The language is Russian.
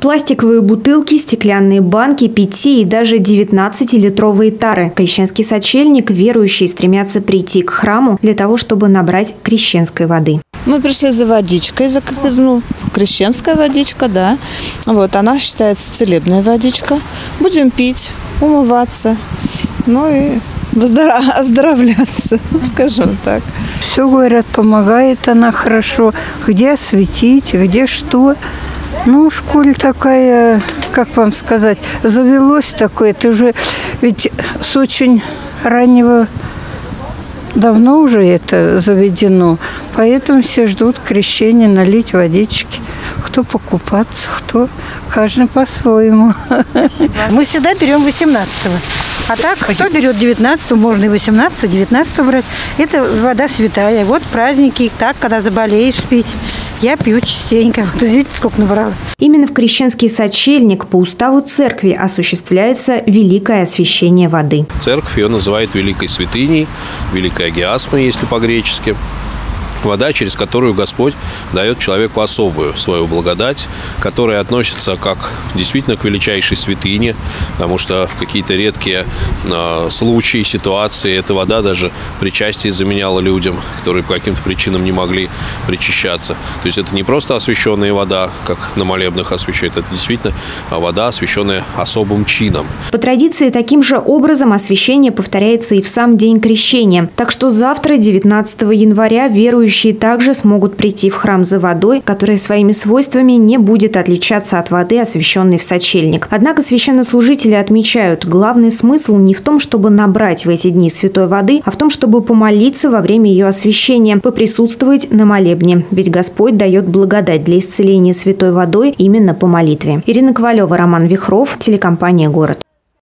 Пластиковые бутылки, стеклянные банки, 5 и даже 19-литровые тары. Крещенский сочельник верующие стремятся прийти к храму для того, чтобы набрать крещенской воды. Мы пришли за водичкой, крещенская водичка, да. Вот, она считается целебная водичка. Будем пить, умываться, ну и оздоровляться, скажем так. Все, говорят, помогает она хорошо. Где осветить, где что. Ну, школь такая, как вам сказать, завелось такое. Это уже ведь с очень раннего давно уже это заведено. Поэтому все ждут крещения, налить водички. Кто покупаться, кто. Каждый по-своему. Мы всегда берем 18-го. А так, кто берет 19-го, можно и 18-го, 19-го брать. Это вода святая. Вот праздники, так, когда заболеешь, пить. Я пью частенько. Вот видите, сколько набрала. Именно в крещенский сочельник по уставу церкви осуществляется великое освящение воды. Церковь ее называют великой святыней, великая гиасма, если по-гречески. Вода, через которую Господь дает человеку особую свою благодать, которая относится как действительно к величайшей святыне, потому что в какие-то редкие случаи, ситуации эта вода даже причастие заменяла людям, которые по каким-то причинам не могли причащаться. То есть это не просто освященная вода, как на молебных освящают, это действительно вода, освященная особым чином. По традиции, таким же образом освящение повторяется и в сам день крещения. Так что завтра, 19 января, верующие также смогут прийти в храм за водой, которая своими свойствами не будет отличаться от воды, освященной в сочельник. Однако священнослужители отмечают, главный смысл не в том, чтобы набрать в эти дни святой воды, а в том, чтобы помолиться во время ее освящения, поприсутствовать на молебне. Ведь Господь дает благодать для исцеления святой водой именно по молитве. Ирина Ковалева, Роман Вихров, телекомпания «Город».